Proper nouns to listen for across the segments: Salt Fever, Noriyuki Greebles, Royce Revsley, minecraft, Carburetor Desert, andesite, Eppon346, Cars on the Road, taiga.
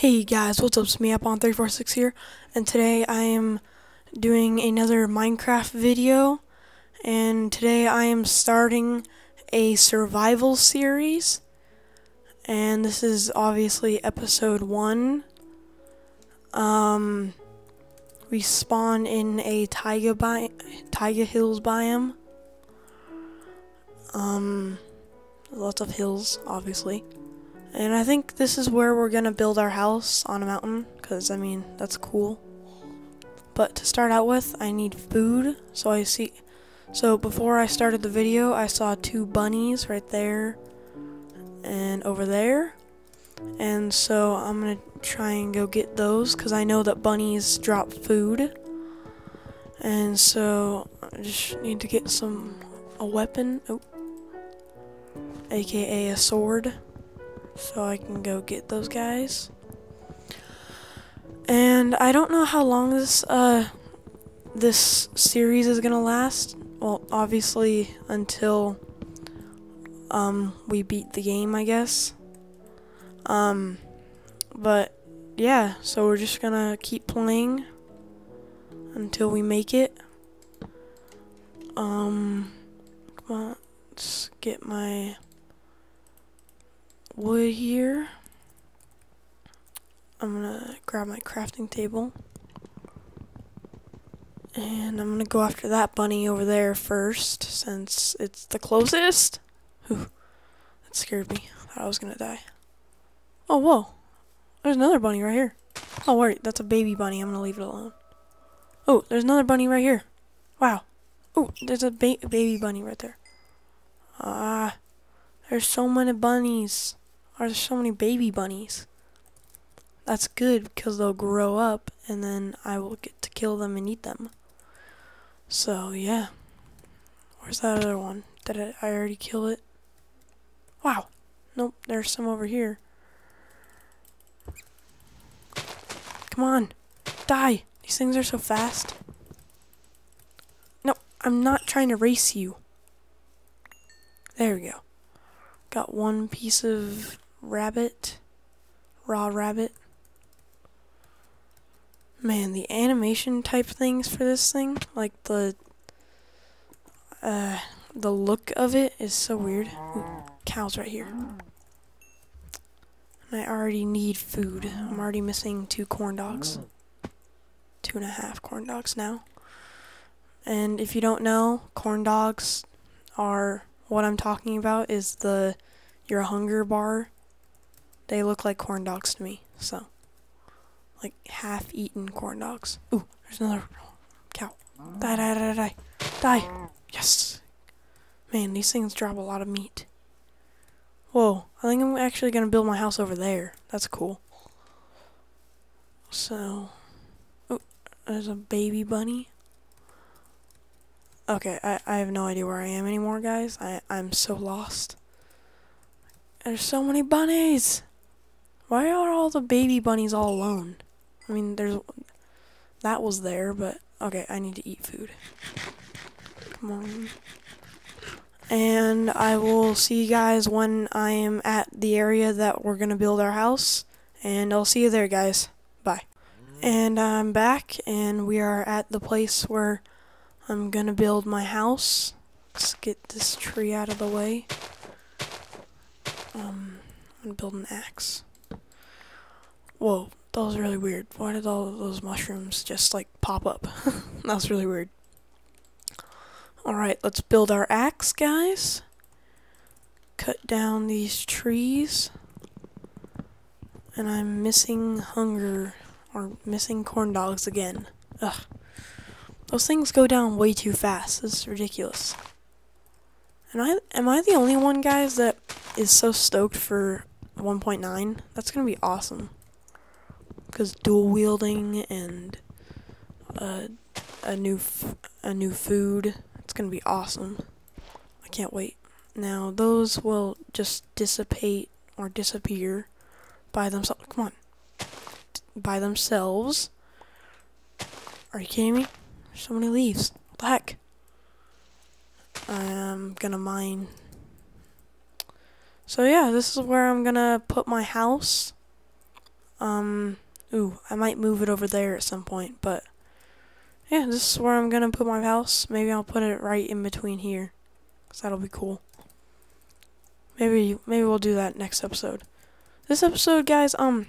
Hey guys, what's up? It's me, Eppon346 here, and today I am doing another Minecraft video, and today I am starting a survival series, and this is obviously episode 1. We spawn in a taiga hills biome. Lots of hills, obviously. And I think this is where we're gonna build our house on a mountain, because I mean that's cool. But to start out with, I need food. So before I started the video, I saw 2 bunnies right there and over there, and so I'm gonna try and go get those because I know that bunnies drop food. And so I just need to get a weapon, aka a sword. So I can go get those guys. And I don't know how long this series is gonna last. Well, obviously until we beat the game, I guess. But yeah, so we're just gonna keep playing until we make it. Come on, let's get my wood here. I'm gonna grab my crafting table, and I'm gonna go after that bunny over there first since it's the closest. Whew, that scared me. I thought I was gonna die. Oh, whoa, there's another bunny right here. Oh wait, that's a baby bunny. I'm gonna leave it alone. Oh, there's another bunny right here. Wow. Oh, there's a baby bunny right there. There's so many bunnies. There's so many baby bunnies. That's good because they'll grow up and then I will get to kill them and eat them. So yeah. Where's that other one? Did I already kill it? Wow. Nope, there's some over here. Come on. Die. These things are so fast. No, I'm not trying to race you. There we go. Got one piece of rabbit. Raw rabbit. Man, the animation type things for this thing, like the look of it is so weird. Ooh, cows right here. And I already need food. I'm already missing 2 corn dogs. 2.5 corn dogs now. And if you don't know, corn dogs are what I'm talking about is your hunger bar. They look like corn dogs to me, so like half-eaten corn dogs. Ooh, there's another cow. Die, die, die, die, die. Yes. Man, these things drop a lot of meat. Whoa, I think I'm actually gonna build my house over there. That's cool. So, ooh, there's a baby bunny. Okay, I have no idea where I am anymore, guys. I'm so lost. There's so many bunnies! Why are all the baby bunnies all alone? I mean, that was there, but okay, I need to eat food. Come on. And I will see you guys when I am at the area that we're gonna build our house. And I'll see you there, guys. Bye. And I'm back, and we are at the place where I'm gonna build my house. Let's get this tree out of the way. I'm gonna build an axe. Whoa, that was really weird. Why did all of those mushrooms just like pop up? That was really weird. Alright, let's build our axe, guys. Cut down these trees. And I'm missing hunger, or missing corn dogs again. Ugh. Those things go down way too fast. This is ridiculous. And am I the only one, guys, that is so stoked for 1.9? That's gonna be awesome. Because dual wielding and a new food. It's gonna be awesome. I can't wait. Now those will just dissipate or disappear by themselves. Come on, by themselves. Are you kidding me? So many leaves. What the heck? I'm gonna mine. So yeah, this is where I'm gonna put my house. Ooh, I might move it over there at some point, but yeah, this is where I'm gonna put my house. Maybe I'll put it right in between here, because that'll be cool. Maybe we'll do that next episode. This episode, guys, I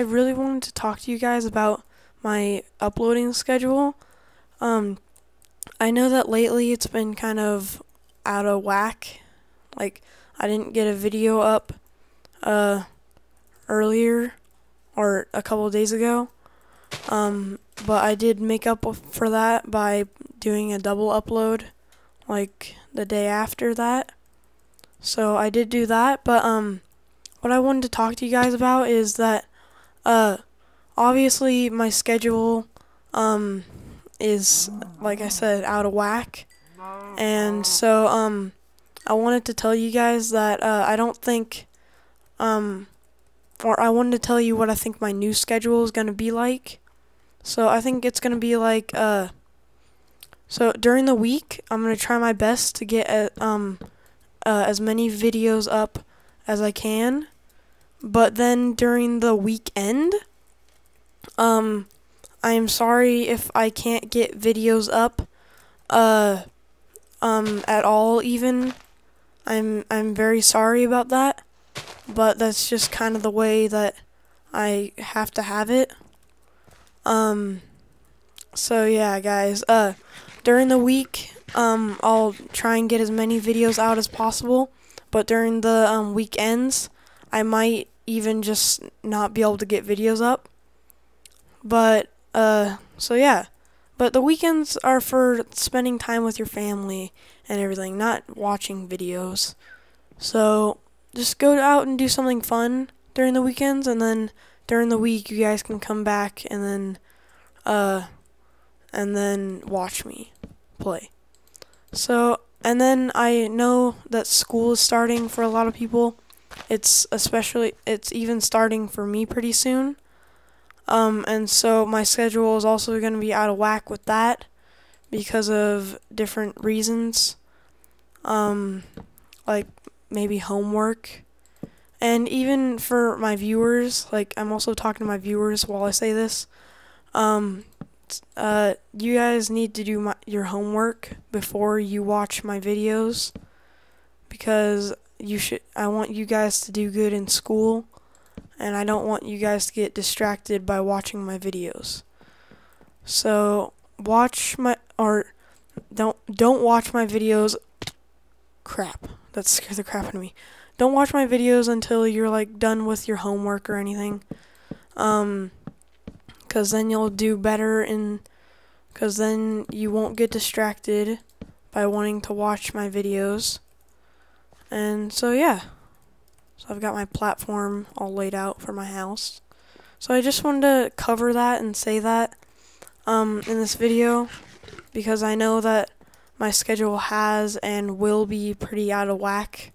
really wanted to talk to you guys about my uploading schedule. I know that lately it's been kind of out of whack. Like, I didn't get a video up earlier, or a couple of days ago, but I did make up for that by doing a double upload, like, the day after that. So I did do that, but what I wanted to talk to you guys about is that obviously my schedule is, like I said, out of whack, and so I wanted to tell you guys that I wanted to tell you what I think my new schedule is gonna be like. So I think it's gonna be like so during the week I'm gonna try my best to get as many videos up as I can, but then during the weekend, I am sorry if I can't get videos up, at all even. I'm very sorry about that, but that's just kind of the way that I have to have it. So yeah, guys, during the week, I'll try and get as many videos out as possible, but during the weekends, I might even just not be able to get videos up. But so yeah, but the weekends are for spending time with your family and everything, not watching videos. So just go out and do something fun during the weekends, and then during the week you guys can come back and then watch me play. So, and then I know that school is starting for a lot of people. It's even starting for me pretty soon. And so my schedule is also going to be out of whack with that because of different reasons. Like maybe homework. And even for my viewers, like I'm also talking to my viewers while I say this. You guys need to do your homework before you watch my videos, because I want you guys to do good in school, and I don't want you guys to get distracted by watching my videos. So don't watch my videos. Crap, that scared the crap out of me. Don't watch my videos until you're like done with your homework or anything. 'Cause then you'll do better, and 'cause then you won't get distracted by wanting to watch my videos. And so yeah, so I've got my platform all laid out for my house. So I just wanted to cover that and say that in this video, because I know that my schedule has and will be pretty out of whack.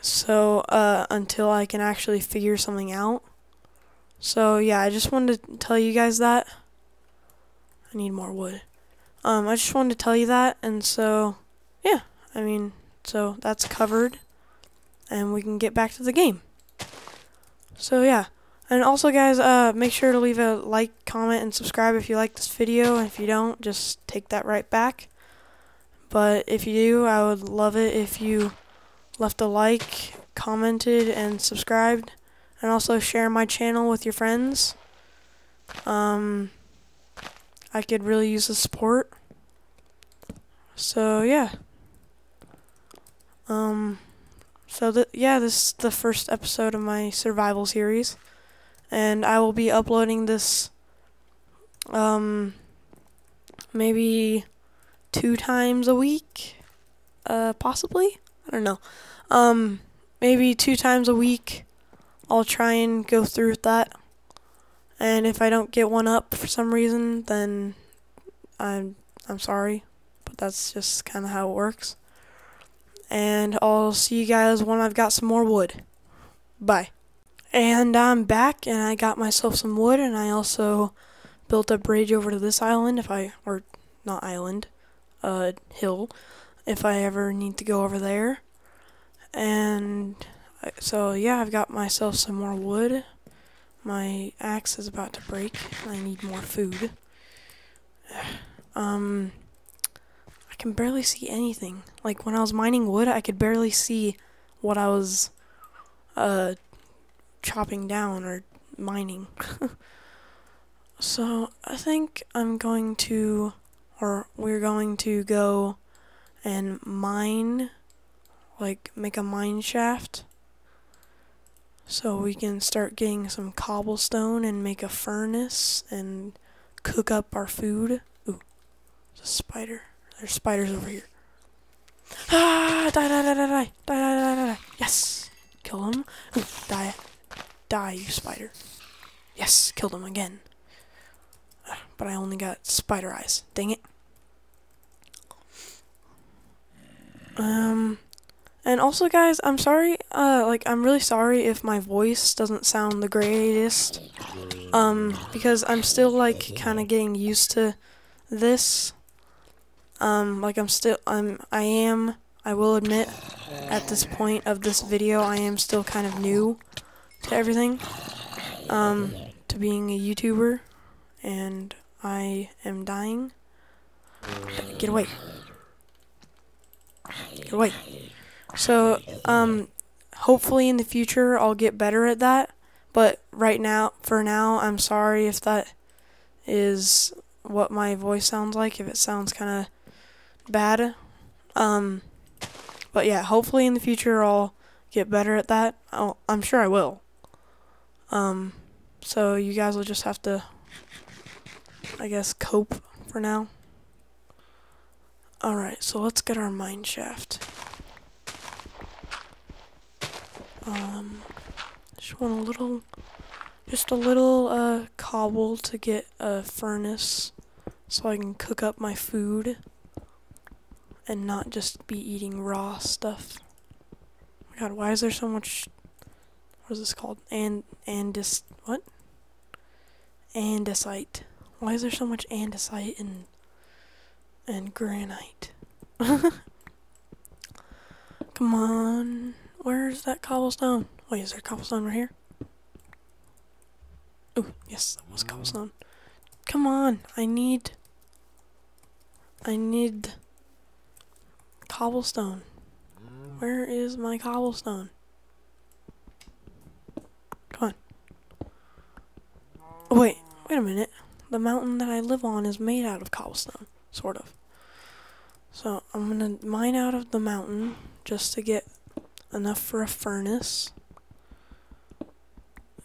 So until I can actually figure something out. So yeah, I just wanted to tell you guys that. I need more wood. I just wanted to tell you that, and so yeah, I mean, so that's covered, and we can get back to the game. So yeah, and also guys, make sure to leave a like, comment, and subscribe if you like this video, and if you don't, just take that right back. But if you do, I would love it if you left a like, commented, and subscribed. And also share my channel with your friends. I could really use the support. So yeah. This is the first episode of my survival series, and I will be uploading this maybe 2 times a week, possibly. I don't know. Maybe 2 times a week. I'll try and go through with that, and if I don't get one up for some reason, then I'm sorry, but that's just kind of how it works. And I'll see you guys when I've got some more wood. Bye. And I'm back, and I got myself some wood, and I also built a bridge over to this island, hill, if I ever need to go over there. And So yeah, I've got myself some more wood. My axe is about to break. I need more food. I can barely see anything. Like, when I was mining wood, I could barely see what I was chopping down or mining. So I think we're going to go and mine, like make a mine shaft, so we can start getting some cobblestone and make a furnace and cook up our food. Ooh, there's a spider. There's spiders over here. Ah! Die! Die! Die! Die! Die! Die! Die! Die! Die! Yes! Kill him. Ooh, die! Die, you spider! Yes, killed him again. But I only got spider eyes. Dang it. And also, guys, I'm sorry, I'm really sorry if my voice doesn't sound the greatest, because I'm still, like, kinda getting used to this, I will admit, at this point of this video, I am still kind of new to everything, to being a YouTuber, and I am dying. Get away. Get away. So, hopefully in the future I'll get better at that, but right now, for now, I'm sorry if that is what my voice sounds like, if it sounds kind of bad, but yeah, hopefully in the future I'll get better at that. I'm sure I will, so you guys will just have to, I guess, cope for now. Alright, so let's get our mine shaft. Just want a little cobble to get a furnace so I can cook up my food and not just be eating raw stuff. Oh my god, why is there so much, what is this called? Andesite. Why is there so much andesite and granite? Come on. Where's that cobblestone? Wait, is there cobblestone right here? Ooh, yes, that was cobblestone. Come on, I need cobblestone. Where is my cobblestone? Come on. Oh, wait a minute. The mountain that I live on is made out of cobblestone, sort of. So I'm gonna mine out of the mountain just to get enough for a furnace,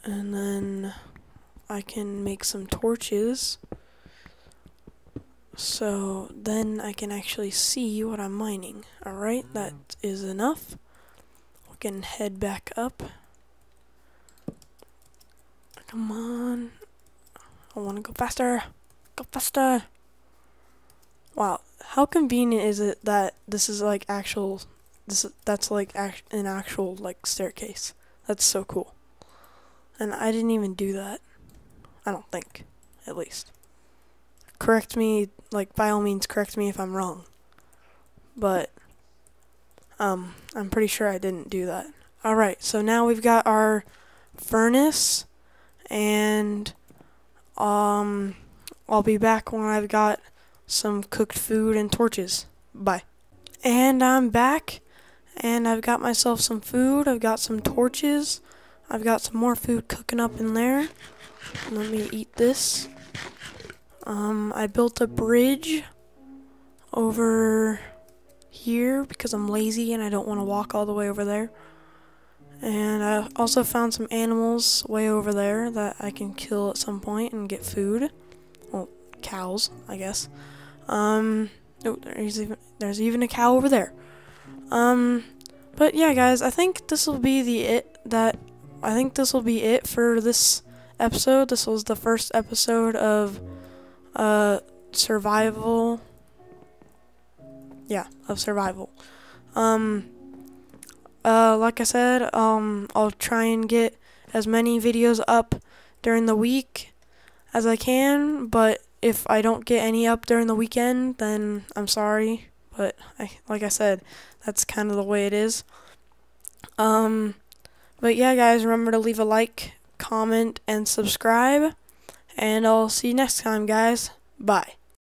and then I can make some torches, so then I can actually see what I'm mining. Alright, that is enough. We can head back up. Come on, I want to go faster. Go faster. Wow, how convenient is it that this is like actual, that's like an actual like staircase. That's so cool. And I didn't even do that. I don't think, at least. Correct me, like, by all means correct me if I'm wrong. But I'm pretty sure I didn't do that. All right, so now we've got our furnace, and I'll be back when I've got some cooked food and torches. Bye. And I'm back. And I've got myself some food, I've got some torches, I've got some more food cooking up in there. Let me eat this. I built a bridge over here because I'm lazy and I don't want to walk all the way over there. And I also found some animals way over there that I can kill at some point and get food. Well, cows, I guess. Oh, there's even a cow over there. But yeah, guys, I think this will be it for this episode. This was the first episode of survival. Yeah, of survival. Like I said, I'll try and get as many videos up during the week as I can, but if I don't get any up during the weekend, then I'm sorry. But like I said, that's kind of the way it is. But yeah, guys, remember to leave a like, comment, and subscribe. And I'll see you next time, guys. Bye.